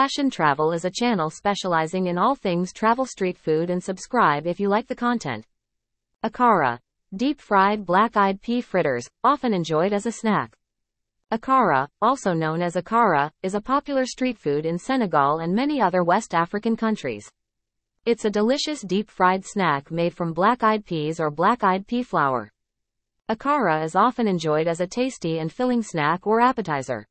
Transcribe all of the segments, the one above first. Passion Travel is a channel specializing in all things travel street food, and subscribe if you like the content. Akara. Deep-fried black-eyed pea fritters, often enjoyed as a snack. Akara, also known as akara, is a popular street food in Senegal and many other West African countries. It's a delicious deep-fried snack made from black-eyed peas or black-eyed pea flour. Akara is often enjoyed as a tasty and filling snack or appetizer.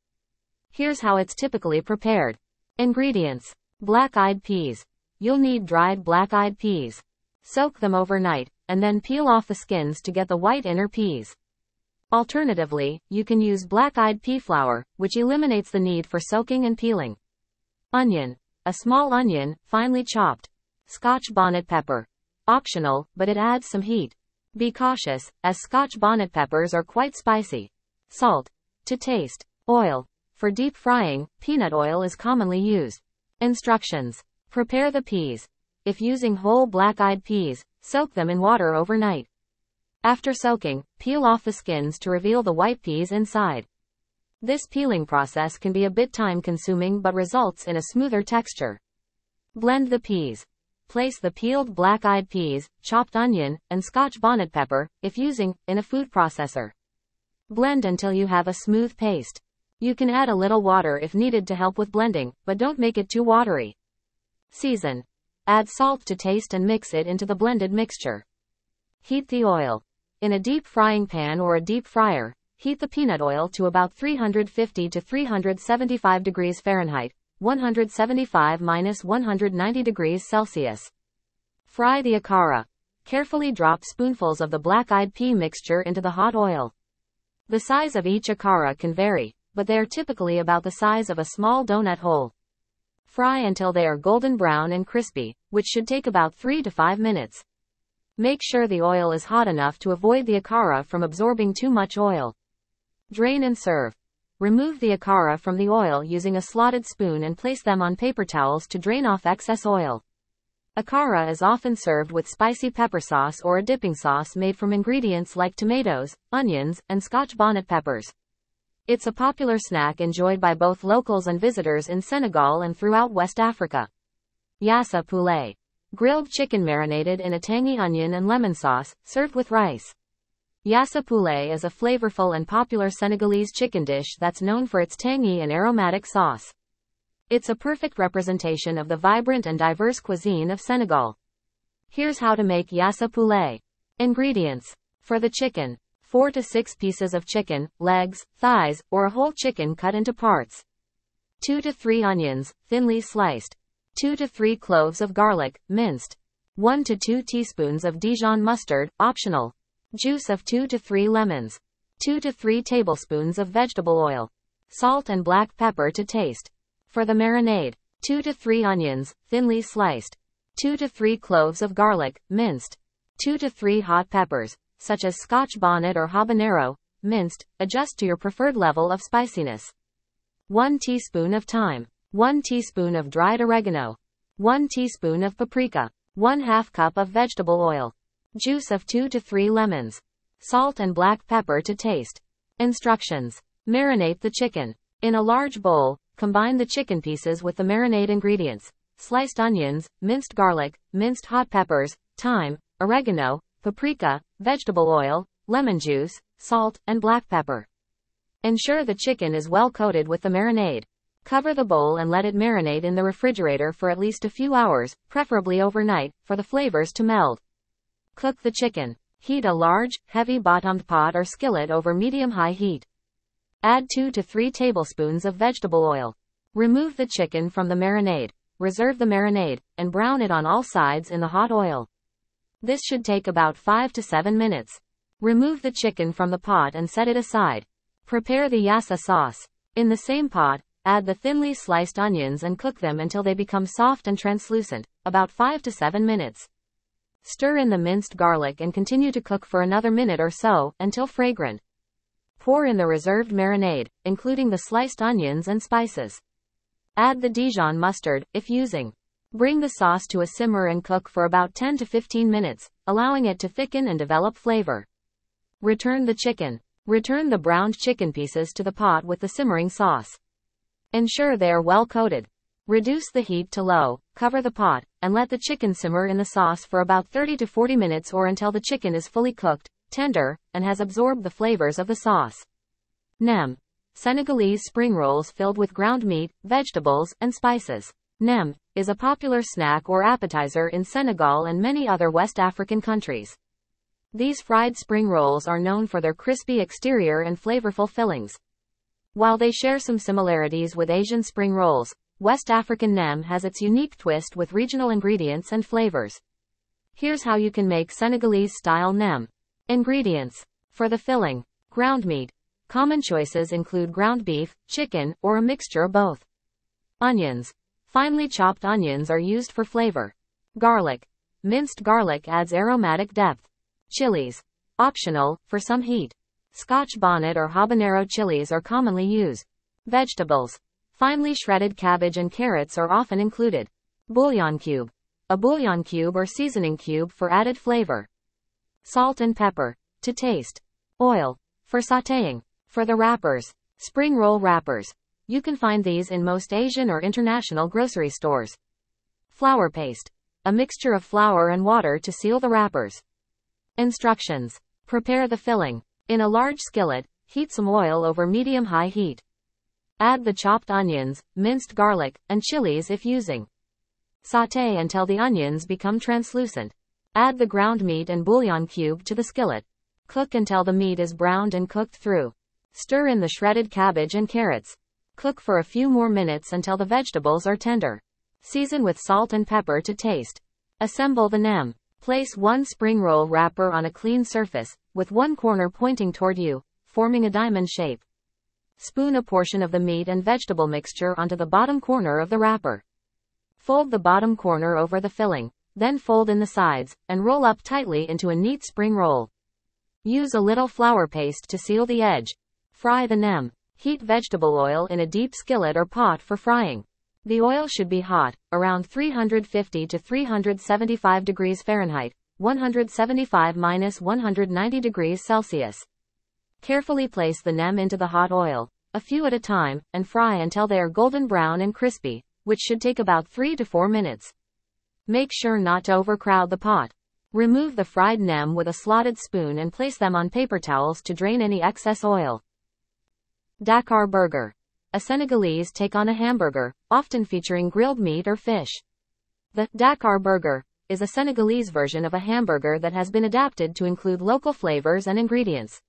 Here's how it's typically prepared. Ingredients. Black-eyed peas. You'll need dried black-eyed peas. Soak them overnight, and then peel off the skins to get the white inner peas. Alternatively, you can use black-eyed pea flour, which eliminates the need for soaking and peeling. Onion. A small onion, finely chopped. Scotch bonnet pepper. Optional, but it adds some heat. Be cautious, as Scotch bonnet peppers are quite spicy. Salt. To taste. Oil. For deep frying, peanut oil is commonly used. Instructions. Prepare the peas. If using whole black-eyed peas, soak them in water overnight. After soaking, peel off the skins to reveal the white peas inside. This peeling process can be a bit time-consuming but results in a smoother texture. Blend the peas. Place the peeled black-eyed peas, chopped onion, and Scotch bonnet pepper, if using, in a food processor. Blend until you have a smooth paste. You can add a little water if needed to help with blending, but don't make it too watery. Season. Add salt to taste and mix it into the blended mixture. Heat the oil. In a deep frying pan or a deep fryer, heat the peanut oil to about 350 to 375 degrees Fahrenheit. 175-190 degrees Celsius. Fry the akara. Carefully drop spoonfuls of the black-eyed pea mixture into the hot oil. The size of each akara can vary, but they are typically about the size of a small donut hole. Fry until they are golden brown and crispy, which should take about 3 to 5 minutes. Make sure the oil is hot enough to avoid the akara from absorbing too much oil. Drain and serve. Remove the akara from the oil using a slotted spoon and place them on paper towels to drain off excess oil. Akara is often served with spicy pepper sauce or a dipping sauce made from ingredients like tomatoes, onions, and Scotch bonnet peppers. It's a popular snack enjoyed by both locals and visitors in Senegal and throughout West Africa. Yassa Poulet. Grilled chicken marinated in a tangy onion and lemon sauce, served with rice. Yassa Poulet is a flavorful and popular Senegalese chicken dish that's known for its tangy and aromatic sauce. It's a perfect representation of the vibrant and diverse cuisine of Senegal. Here's how to make Yassa Poulet. Ingredients. For the chicken, 4 to 6 pieces of chicken, legs, thighs, or a whole chicken cut into parts. 2 to 3 onions, thinly sliced. 2 to 3 cloves of garlic, minced. 1 to 2 teaspoons of Dijon mustard, optional. Juice of 2 to 3 lemons. 2 to 3 tablespoons of vegetable oil. Salt and black pepper to taste. For the marinade, 2 to 3 onions, thinly sliced. 2 to 3 cloves of garlic, minced. 2 to 3 hot peppers, such as Scotch bonnet or habanero, minced, adjust to your preferred level of spiciness. 1 teaspoon of thyme. 1 teaspoon of dried oregano. 1 teaspoon of paprika. 1/2 cup of vegetable oil. Juice of 2 to 3 lemons. Salt and black pepper to taste. Instructions. Marinate the chicken. In a large bowl, combine the chicken pieces with the marinade ingredients: sliced onions, minced garlic, minced hot peppers, thyme, oregano, paprika, vegetable oil, lemon juice, salt, and black pepper. Ensure the chicken is well coated with the marinade. Cover the bowl and let it marinate in the refrigerator for at least a few hours, preferably overnight, for the flavors to meld. Cook the chicken. Heat a large, heavy-bottomed pot or skillet over medium-high heat. Add 2 to 3 tablespoons of vegetable oil. Remove the chicken from the marinade, reserve the marinade, and brown it on all sides in the hot oil. This should take about 5 to 7 minutes. Remove the chicken from the pot and set it aside. Prepare the yassa sauce. In the same pot, add the thinly sliced onions and cook them until they become soft and translucent, about 5 to 7 minutes. Stir in the minced garlic and continue to cook for another minute or so, until fragrant. Pour in the reserved marinade, including the sliced onions and spices. Add the Dijon mustard, if using. Bring the sauce to a simmer and cook for about 10 to 15 minutes, allowing it to thicken and develop flavor. Return the chicken. Return the browned chicken pieces to the pot with the simmering sauce. Ensure they are well coated. Reduce the heat to low, cover the pot, and let the chicken simmer in the sauce for about 30 to 40 minutes or until the chicken is fully cooked, tender, and has absorbed the flavors of the sauce. Nem. Senegalese spring rolls filled with ground meat, vegetables, and spices. Nem is a popular snack or appetizer in Senegal and many other West African countries. These fried spring rolls are known for their crispy exterior and flavorful fillings. While they share some similarities with Asian spring rolls, West African nem has its unique twist with regional ingredients and flavors. Here's how you can make Senegalese-style nem. Ingredients. For the filling. Ground meat. Common choices include ground beef, chicken, or a mixture of both. Onions. Finely chopped onions are used for flavor. Garlic. Minced garlic adds aromatic depth. Chilies. Optional, for some heat. Scotch bonnet or habanero chilies are commonly used. Vegetables. Finely shredded cabbage and carrots are often included. Bouillon cube. A bouillon cube or seasoning cube for added flavor. Salt and pepper. To taste. Oil. For sautéing. For the wrappers. Spring roll wrappers. You can find these in most Asian or international grocery stores. Flour paste. A mixture of flour and water to seal the wrappers. Instructions. Prepare the filling. In a large skillet, heat some oil over medium-high heat. Add the chopped onions, minced garlic, and chilies if using. Sauté until the onions become translucent. Add the ground meat and bouillon cube to the skillet. Cook until the meat is browned and cooked through. Stir in the shredded cabbage and carrots. Cook for a few more minutes until the vegetables are tender. Season with salt and pepper to taste. Assemble the nem. Place one spring roll wrapper on a clean surface, with one corner pointing toward you, forming a diamond shape. Spoon a portion of the meat and vegetable mixture onto the bottom corner of the wrapper. Fold the bottom corner over the filling, then fold in the sides, and roll up tightly into a neat spring roll. Use a little flour paste to seal the edge. Fry the nem. Heat vegetable oil in a deep skillet or pot for frying. The oil should be hot, around 350 to 375 degrees Fahrenheit, 175-190 degrees Celsius. Carefully place the nem into the hot oil, a few at a time, and fry until they are golden brown and crispy, which should take about 3 to 4 minutes. Make sure not to overcrowd the pot. Remove the fried nem with a slotted spoon and place them on paper towels to drain any excess oil. Dakar Burger. A Senegalese take on a hamburger, often featuring grilled meat or fish. The Dakar Burger is a Senegalese version of a hamburger that has been adapted to include local flavors and ingredients.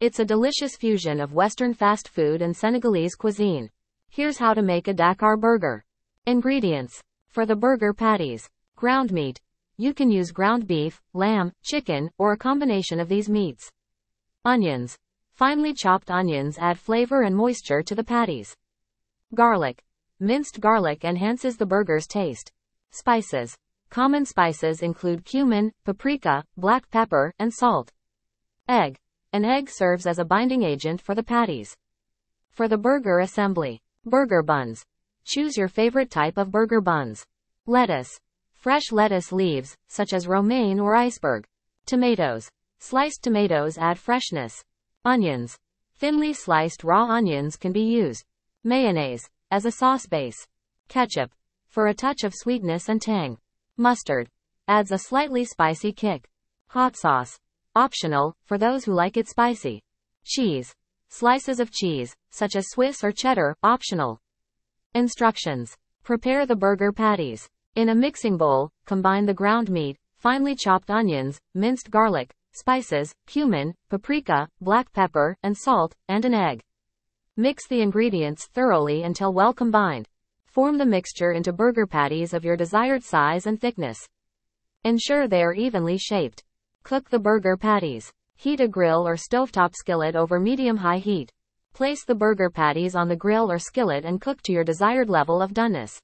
It's a delicious fusion of Western fast food and Senegalese cuisine. Here's how to make a Dakar burger. Ingredients. For the burger patties. Ground meat. You can use ground beef, lamb, chicken, or a combination of these meats. Onions. Finely chopped onions add flavor and moisture to the patties. Garlic. Minced garlic enhances the burger's taste. Spices. Common spices include cumin, paprika, black pepper, and salt. Egg. An egg serves as a binding agent for the patties. For the burger assembly. Burger buns. Choose your favorite type of burger buns. Lettuce. Fresh lettuce leaves, such as romaine or iceberg. Tomatoes. Sliced tomatoes add freshness. Onions. Thinly sliced raw onions can be used. Mayonnaise. As a sauce base. Ketchup. For a touch of sweetness and tang. Mustard. Adds a slightly spicy kick. Hot sauce. Optional, for those who like it spicy. Cheese. Slices of cheese, such as Swiss or cheddar, optional. Instructions. Prepare the burger patties. In a mixing bowl, combine the ground meat, finely chopped onions, minced garlic, spices, cumin, paprika, black pepper, and salt, and an egg. Mix the ingredients thoroughly until well combined. Form the mixture into burger patties of your desired size and thickness. Ensure they are evenly shaped. Cook the burger patties. Heat a grill or stovetop skillet over medium-high heat. Place the burger patties on the grill or skillet and cook to your desired level of doneness.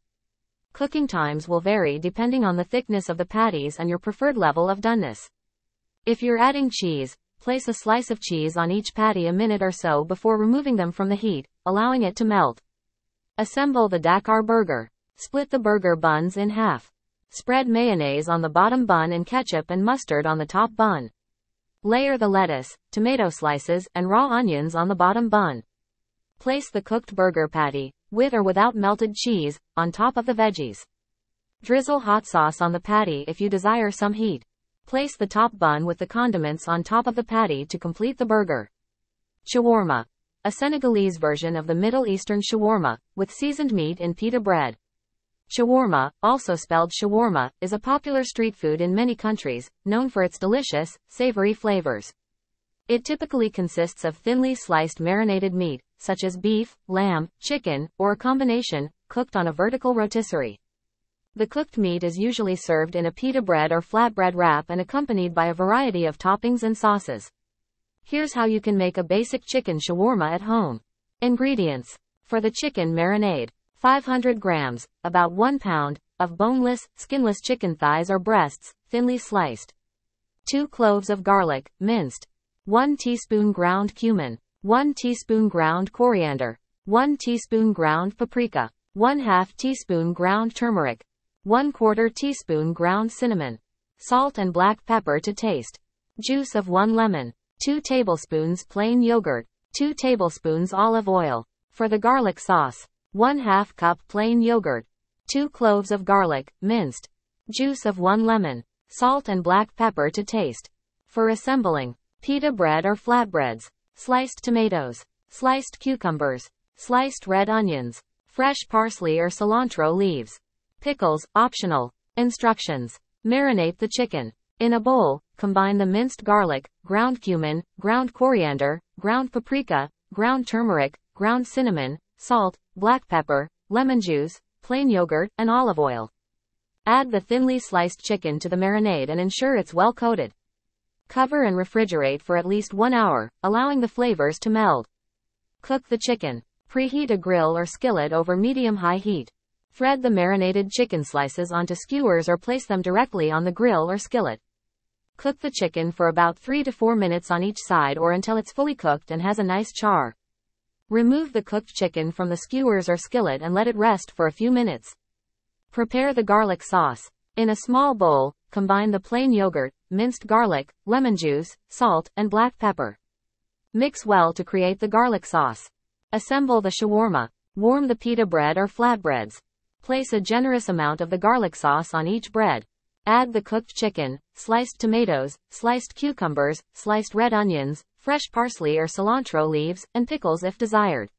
Cooking times will vary depending on the thickness of the patties and your preferred level of doneness. If you're adding cheese, place a slice of cheese on each patty a minute or so before removing them from the heat, allowing it to melt. Assemble the Dakar burger. Split the burger buns in half. Spread mayonnaise on the bottom bun and ketchup and mustard on the top bun. Layer the lettuce, tomato slices, and raw onions on the bottom bun. Place the cooked burger patty, with or without melted cheese, on top of the veggies. Drizzle hot sauce on the patty if you desire some heat. Place the top bun with the condiments on top of the patty to complete the burger. Chawarma. A Senegalese version of the Middle Eastern shawarma, with seasoned meat and pita bread. Chawarma, also spelled shawarma, is a popular street food in many countries, known for its delicious, savory flavors. It typically consists of thinly sliced marinated meat, such as beef, lamb, chicken, or a combination, cooked on a vertical rotisserie. The cooked meat is usually served in a pita bread or flatbread wrap and accompanied by a variety of toppings and sauces. Here's how you can make a basic chicken shawarma at home. Ingredients. For the chicken marinade, 500 grams, about 1 pound, of boneless, skinless chicken thighs or breasts, thinly sliced. 2 cloves of garlic, minced. 1 teaspoon ground cumin. 1 teaspoon ground coriander. 1 teaspoon ground paprika. 1/2 teaspoon ground turmeric. 1/4 teaspoon ground cinnamon. Salt and black pepper to taste. Juice of 1 lemon. 2 tablespoons plain yogurt. 2 tablespoons olive oil. For the garlic sauce, 1/2 cup plain yogurt. 2 cloves of garlic, minced. Juice of 1 lemon. Salt and black pepper to taste. For assembling, pita bread or flatbreads, sliced tomatoes, sliced cucumbers, sliced red onions, fresh parsley or cilantro leaves. Pickles, optional. Instructions. Marinate the chicken. In a bowl, combine the minced garlic, ground cumin, ground coriander, ground paprika, ground turmeric, ground cinnamon, salt, black pepper, lemon juice, plain yogurt, and olive oil. Add the thinly sliced chicken to the marinade and ensure it's well coated. Cover and refrigerate for at least 1 hour, allowing the flavors to meld. Cook the chicken. Preheat a grill or skillet over medium-high heat. Thread the marinated chicken slices onto skewers or place them directly on the grill or skillet. Cook the chicken for about 3 to 4 minutes on each side or until it's fully cooked and has a nice char. Remove the cooked chicken from the skewers or skillet and let it rest for a few minutes. Prepare the garlic sauce. In a small bowl, combine the plain yogurt, minced garlic, lemon juice, salt, and black pepper. Mix well to create the garlic sauce. Assemble the shawarma. Warm the pita bread or flatbreads. Place a generous amount of the garlic sauce on each bread. Add the cooked chicken, sliced tomatoes, sliced cucumbers, sliced red onions, fresh parsley or cilantro leaves, and pickles if desired.